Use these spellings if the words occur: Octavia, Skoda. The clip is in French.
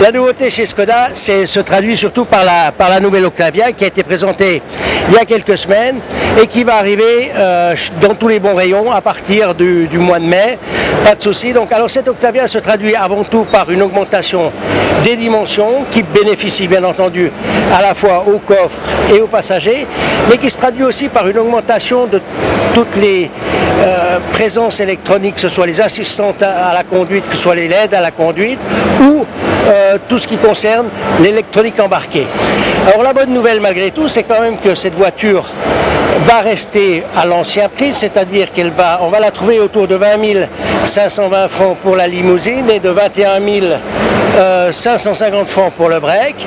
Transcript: La nouveauté chez Skoda se traduit surtout par la nouvelle Octavia qui a été présentée il y a quelques semaines et qui va arriver dans tous les bons rayons à partir du mois de mai, pas de souci. Donc, alors cette Octavia se traduit avant tout par une augmentation des dimensions qui bénéficie bien entendu à la fois au coffre et aux passagers, mais qui se traduit aussi par une augmentation de toutes les présences électroniques, que ce soit les assistantes à la conduite, que ce soit les LED à la conduite ou tout ce qui concerne l'électronique embarquée. Alors la bonne nouvelle malgré tout, c'est quand même que cette voiture va rester à l'ancien prix, c'est-à-dire on va la trouver autour de 20 520 francs pour la limousine et de 21 550 francs pour le break.